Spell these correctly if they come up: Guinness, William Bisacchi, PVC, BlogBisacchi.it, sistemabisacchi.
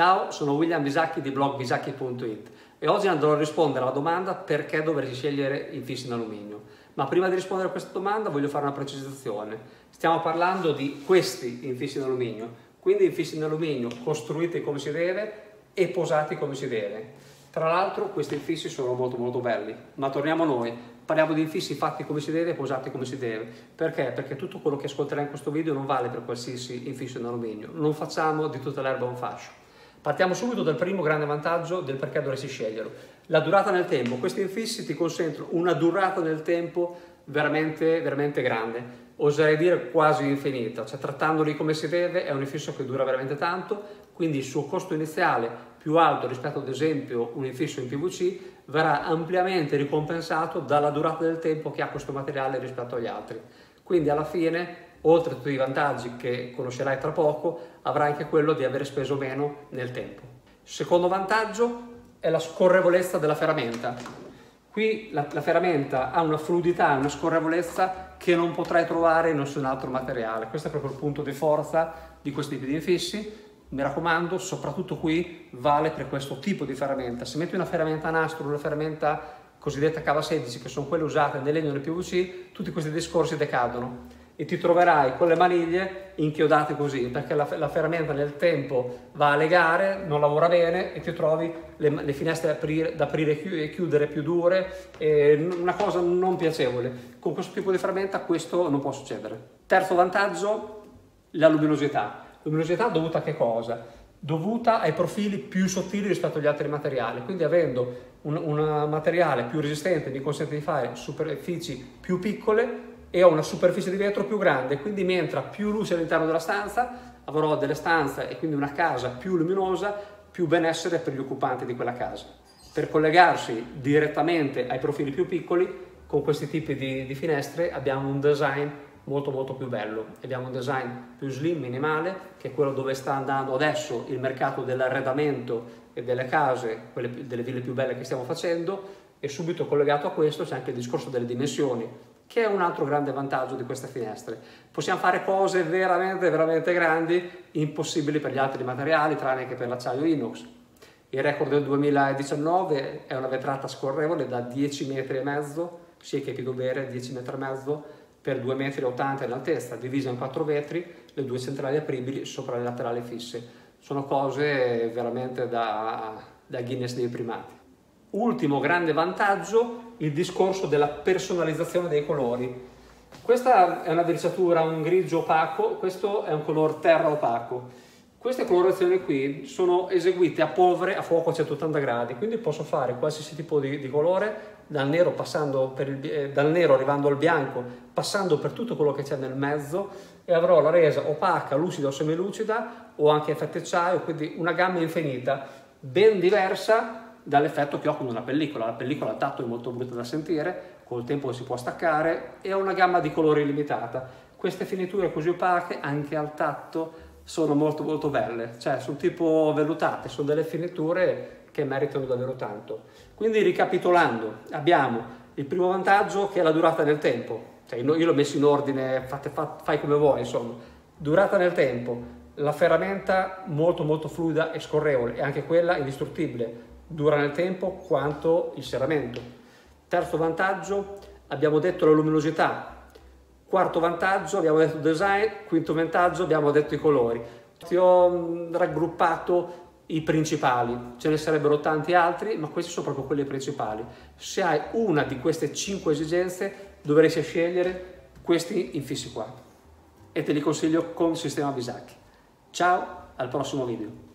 Ciao, sono William Bisacchi di blogbisacchi.it e oggi andrò a rispondere alla domanda perché dovresti scegliere infissi in alluminio. Ma prima di rispondere a questa domanda voglio fare una precisazione. Stiamo parlando di questi infissi in alluminio, quindi infissi in alluminio costruiti come si deve e posati come si deve. Tra l'altro questi infissi sono molto belli, ma torniamo a noi. Parliamo di infissi fatti come si deve e posati come si deve. Perché? Perché tutto quello che ascolterai in questo video non vale per qualsiasi infisso in alluminio. Non facciamo di tutta l'erba un fascio. Partiamo subito dal primo grande vantaggio del perché dovresti sceglierlo. La durata nel tempo. Questi infissi ti consentono una durata nel tempo veramente grande. Oserei dire quasi infinita, cioè trattandoli come si deve è un infisso che dura veramente tanto, quindi il suo costo iniziale più alto rispetto ad esempio un infisso in PVC verrà ampiamente ricompensato dalla durata del tempo che ha questo materiale rispetto agli altri. Quindi alla fine, oltre a tutti i vantaggi che conoscerai tra poco, avrai anche quello di aver speso meno nel tempo. Secondo vantaggio è la scorrevolezza della ferramenta. Qui la ferramenta ha una fluidità, una scorrevolezza che non potrai trovare in nessun altro materiale. Questo è proprio il punto di forza di questi tipi di infissi. Mi raccomando, soprattutto qui vale per questo tipo di ferramenta. Se metti una ferramenta a nastro, una ferramenta cosiddetta cava 16, che sono quelle usate nel legno e nel PVC, tutti questi discorsi decadono e ti troverai con le maniglie inchiodate così, perché la ferramenta nel tempo va a legare, non lavora bene e ti trovi le finestre da aprire e chiudere più dure, una cosa non piacevole. Con questo tipo di ferramenta questo non può succedere. Terzo vantaggio, la luminosità. Luminosità dovuta a che cosa? Dovuta ai profili più sottili rispetto agli altri materiali, quindi avendo un materiale più resistente mi consente di fare superfici più piccole e ho una superficie di vetro più grande, quindi mi entra più luce all'interno della stanza, avrò delle stanze e quindi una casa più luminosa, più benessere per gli occupanti di quella casa. Per collegarsi direttamente ai profili più piccoli, con questi tipi di finestre abbiamo un design molto più bello, abbiamo un design più slim, minimale, che è quello dove sta andando adesso il mercato dell'arredamento e delle case, quelle delle ville più belle che stiamo facendo, e subito collegato a questo c'è anche il discorso delle dimensioni, che è un altro grande vantaggio di queste finestre. Possiamo fare cose veramente grandi, impossibili per gli altri materiali, tranne che per l'acciaio inox. Il record del 2019 è una vetrata scorrevole da 10,5 metri, sì che è più dovere 10,5 metri per 2,80 metri in altezza, divisa in 4 vetri, le due centrali apribili sopra le laterali fisse. Sono cose veramente da Guinness dei primati. Ultimo grande vantaggio, il discorso della personalizzazione dei colori. Questa è una verniciatura, un grigio opaco, questo è un colore terra opaco. Queste colorazioni qui sono eseguite a polvere a fuoco a 180 gradi, quindi posso fare qualsiasi tipo di colore, dal nero, arrivando al bianco, passando per tutto quello che c'è nel mezzo, e avrò la resa opaca, lucida o semilucida, o anche effetto acciaio, quindi una gamma infinita, ben diversa dall'effetto che ho con una pellicola. La pellicola a tatto è molto brutta da sentire, col tempo si può staccare e ha una gamma di colori limitata. Queste finiture così opache anche al tatto sono molto belle, cioè sono tipo vellutate, sono delle finiture che meritano davvero tanto. Quindi ricapitolando, abbiamo il primo vantaggio che è la durata nel tempo, cioè io l'ho messo in ordine, fai come vuoi insomma, durata nel tempo, la ferramenta molto fluida e scorrevole e anche quella indistruttibile, dura nel tempo quanto il serramento. Terzo vantaggio abbiamo detto la luminosità. Quarto vantaggio abbiamo detto design. Quinto vantaggio abbiamo detto i colori. Ti ho raggruppato i principali, ce ne sarebbero tanti altri, ma questi sono proprio quelli principali. Se hai una di queste 5 esigenze dovresti scegliere questi infissi qua e te li consiglio con Sistema Bisacchi. Ciao, al prossimo video.